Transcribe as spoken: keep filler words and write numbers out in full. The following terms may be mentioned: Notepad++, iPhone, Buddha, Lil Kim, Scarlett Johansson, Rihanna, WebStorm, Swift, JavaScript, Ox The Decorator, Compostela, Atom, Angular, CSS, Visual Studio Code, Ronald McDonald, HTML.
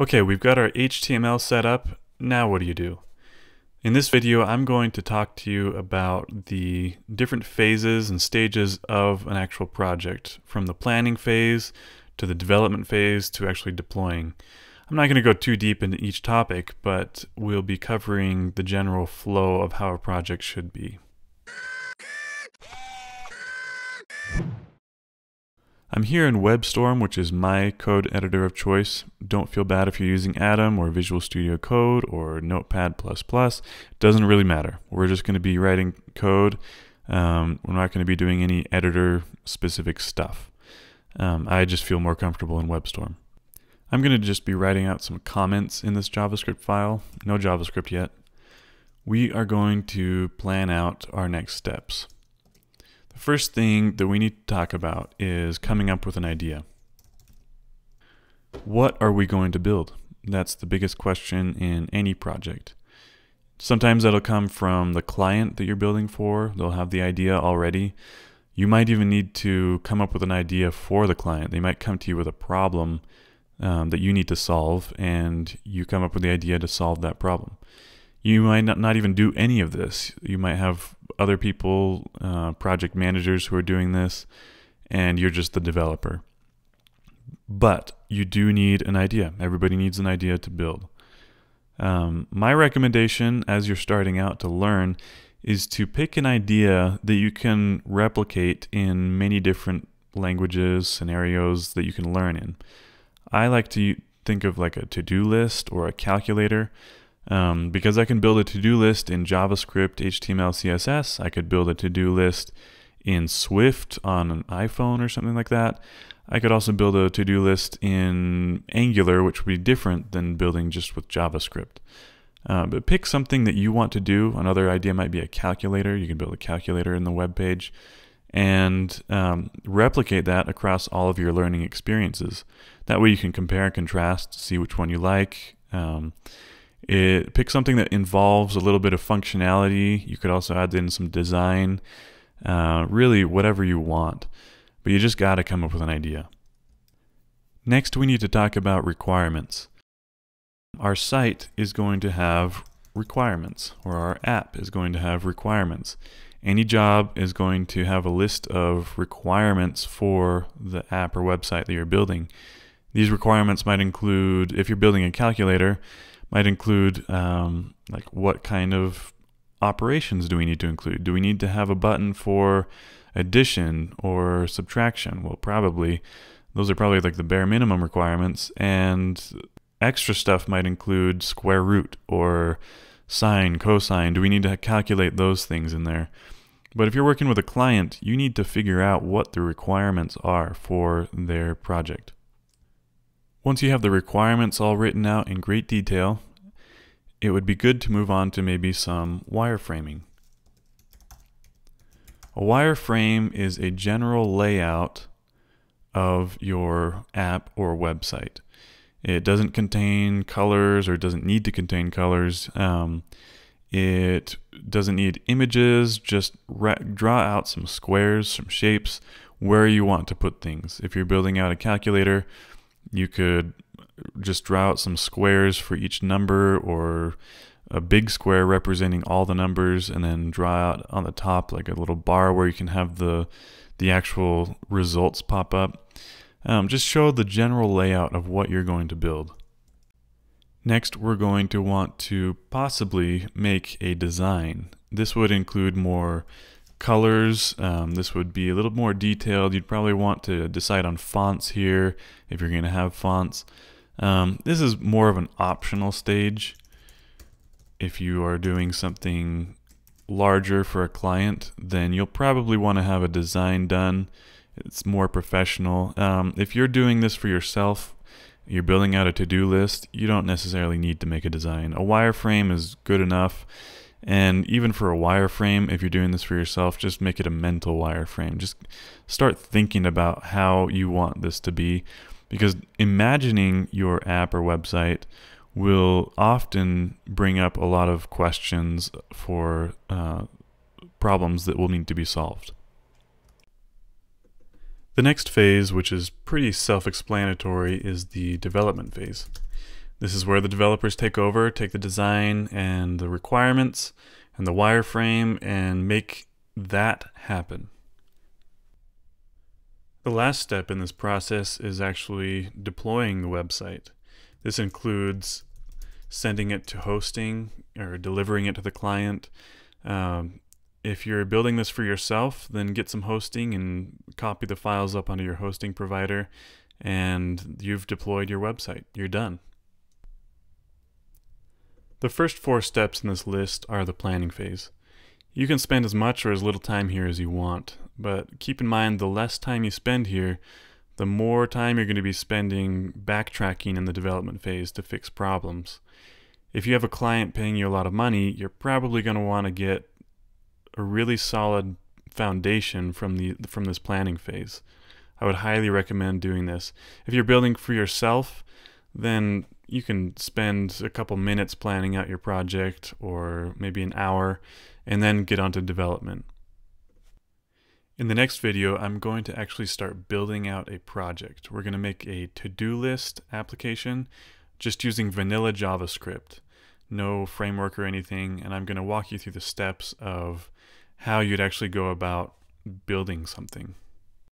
Okay, we've got our H T M L set up. Now what do you do? In this video, I'm going to talk to you about the different phases and stages of an actual project, from the planning phase to the development phase to actually deploying. I'm not going to go too deep into each topic, but we'll be covering the general flow of how a project should be. I'm here in WebStorm, which is my code editor of choice. Don't feel bad if you're using Atom or Visual Studio Code or Notepad plus plus. It doesn't really matter. We're just going to be writing code. Um, we're not going to be doing any editor-specific stuff. Um, I just feel more comfortable in WebStorm. I'm going to just be writing out some comments in this JavaScript file. No JavaScript yet. We are going to plan out our next steps. The first thing that we need to talk about is coming up with an idea. What are we going to build? That's the biggest question in any project. Sometimes that'll come from the client that you're building for. They'll have the idea already. You might even need to come up with an idea for the client. They might come to you with a problem Um, that you need to solve, and you come up with the idea to solve that problem. You might not, not even do any of this. You might have other people, uh, project managers who are doing this, and you're just the developer. But you do need an idea. Everybody needs an idea to build. Um, my recommendation as you're starting out to learn is to pick an idea that you can replicate in many different languages, scenarios that you can learn in. I like to think of like a to-do list or a calculator um, because I can build a to-do list in JavaScript, H T M L, C S S. I could build a to-do list in Swift on an iPhone or something like that. I could also build a to-do list in Angular, which would be different than building just with JavaScript. Uh, but pick something that you want to do. Another idea might be a calculator. You can build a calculator in the web page and um, replicate that across all of your learning experiences. That way you can compare and contrast, see which one you like. Um, it, pick something that involves a little bit of functionality. You could also add in some design, uh, really whatever you want, but you just gotta come up with an idea. Next, we need to talk about requirements. Our site is going to have requirements, or our app is going to have requirements. Any job is going to have a list of requirements for the app or website that you're building. These requirements might include, if you're building a calculator, might include um, like what kind of operations do we need to include? Do we need to have a button for addition or subtraction? Well, probably. Those are probably like the bare minimum requirements, and extra stuff might include square root or sine, cosine. Do we need to calculate those things in there? But if you're working with a client, you need to figure out what the requirements are for their project. Once you have the requirements all written out in great detail, it would be good to move on to maybe some wireframing. A wireframe is a general layout of your app or website. It doesn't contain colors, or it doesn't need to contain colors. Um, it doesn't need images. Just draw out some squares, some shapes, where you want to put things. If you're building out a calculator, you could just draw out some squares for each number, or a big square representing all the numbers, and then draw out on the top like a little bar where you can have the, the actual results pop up. Um, just show the general layout of what you're going to build. Next, we're going to want to possibly make a design. This would include more colors. Um, this would be a little more detailed. You'd probably want to decide on fonts here, if you're going to have fonts. Um, this is more of an optional stage. If you are doing something larger for a client, then you'll probably want to have a design done. It's more professional. Um, if you're doing this for yourself, you're building out a to-do list, you don't necessarily need to make a design. A wireframe is good enough. And even for a wireframe, if you're doing this for yourself, just make it a mental wireframe. Just start thinking about how you want this to be, because imagining your app or website will often bring up a lot of questions for uh, problems that will need to be solved. The next phase, which is pretty self-explanatory, is the development phase. This is where the developers take over, take the design and the requirements and the wireframe and make that happen. The last step in this process is actually deploying the website. This includes sending it to hosting or delivering it to the client. Um, if you're building this for yourself, then get some hosting and copy the files up onto your hosting provider, and you've deployed your website. You're done. The first four steps in this list are the planning phase. You can spend as much or as little time here as you want, but keep in mind the less time you spend here, the more time you're going to be spending backtracking in the development phase to fix problems. If you have a client paying you a lot of money, you're probably going to want to get a really solid foundation from the from this planning phase. I would highly recommend doing this. If you're building for yourself, then you can spend a couple minutes planning out your project, or maybe an hour, and then get onto development. In the next video, I'm going to actually start building out a project. We're going to make a to-do list application just using vanilla JavaScript, no framework or anything, and I'm going to walk you through the steps of how you'd actually go about building something.